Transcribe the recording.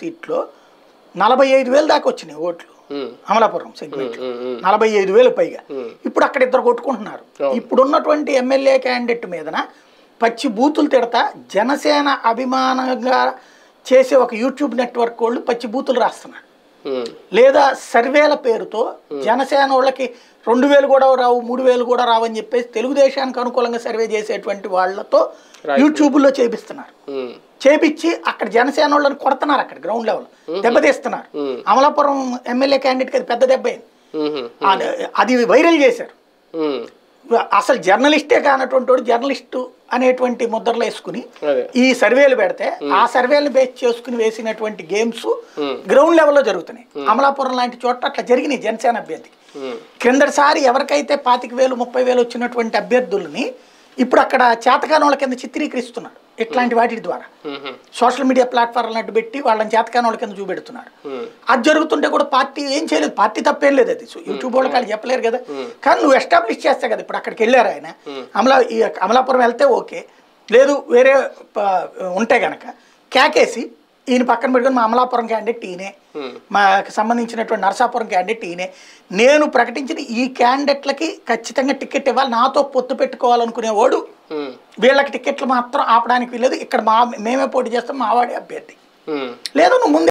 సీట్లో 45000 దాకా వచ్చినాయి ఓట్లు అమలాపురం సెగ్మెంట్ 45000 పైగా. ఇప్పుడు అక్కడ ఇద్దరు కొట్టుకుంటున్నారు. ఇప్పుడున్నటువంటి ఎమ్మెల్యే క్యాండిడేట్ మీదన పచ్చి బూతులు తిడతా జనసేన అభిమానంగా చేసే ఒక యూట్యూబ్ నెట్వర్క్ వాళ్ళు పచ్చి బూతులు రాస్తున్నారు. లేదా సర్వేల పేరుతో జనసేన వాళ్ళకి 2000 కూడా రావు 3000 కూడా రావని చెప్పేసి తెలుగుదేశానికి అనుకూలంగా సర్వే చేసేటువంటి వాళ్ళతో యూట్యూబ్లో చేపిస్తున్నారు. చేపించి అక్కడ జనసేన వాళ్ళని కొడుతున్నారు. అక్కడ గ్రౌండ్ లెవెల్ దెబ్బతీస్తున్నారు. అమలాపురం ఎమ్మెల్యే క్యాండిడేట్కి అది పెద్ద దెబ్బ అయింది. అది వైరల్ చేశారు. అసలు జర్నలిస్టే కానటువంటి వాడు జర్నలిస్టు అనేటువంటి ముద్రలు వేసుకుని ఈ సర్వేలు పెడితే ఆ సర్వేలు బేస్ చేసుకుని వేసినటువంటి గేమ్స్ గ్రౌండ్ లెవెల్లో జరుగుతున్నాయి. అమలాపురం లాంటి చోట అట్లా జరిగినాయి. జనసేన అభ్యర్థికి కిందటిసారి ఎవరికైతే 25000 30,000 వచ్చినటువంటి అభ్యర్థుల్ని ఇప్పుడు అక్కడ చేతకానోళ్ళ కింద చిత్రీకరిస్తున్నారు. ఇట్లాంటి వాటి ద్వారా సోషల్ మీడియా ప్లాట్ఫామ్లను అడ్డు పెట్టి వాళ్ళని చేతకానోళ్ళ కింద చూపెడుతున్నారు. అది జరుగుతుంటే కూడా పార్టీ ఏం చేయలేదు. పార్టీ తప్పేం లేదు. అది యూట్యూబ్ వాళ్ళకి వాళ్ళు చెప్పలేరు కదా. కానీ నువ్వు ఎస్టాబ్లిష్ చేస్తావు కదా. ఇప్పుడు అక్కడికి వెళ్ళారు ఆయన అమలాపురం వెళ్తే ఓకే, లేదు వేరే ఉంటే గనక కేకేసి ఈయన పక్కన పెట్టుకుని మా అమలాపురం క్యాండిడేట్ ఈయనే, మాకు సంబంధించినటువంటి నరసాపురం క్యాండిడేట్ ఈయనే, నేను ప్రకటించిన ఈ క్యాండిడేట్లకి ఖచ్చితంగా టికెట్ ఇవ్వాలి, నాతో పొత్తు పెట్టుకోవాలనుకునేవాడు వీళ్ళకి టికెట్లు మాత్రం ఆపడానికి వీలేదు, ఇక్కడ మేమే పోటీ చేస్తాం, మా వాడే అభ్యర్థి లేదు, నువ్వు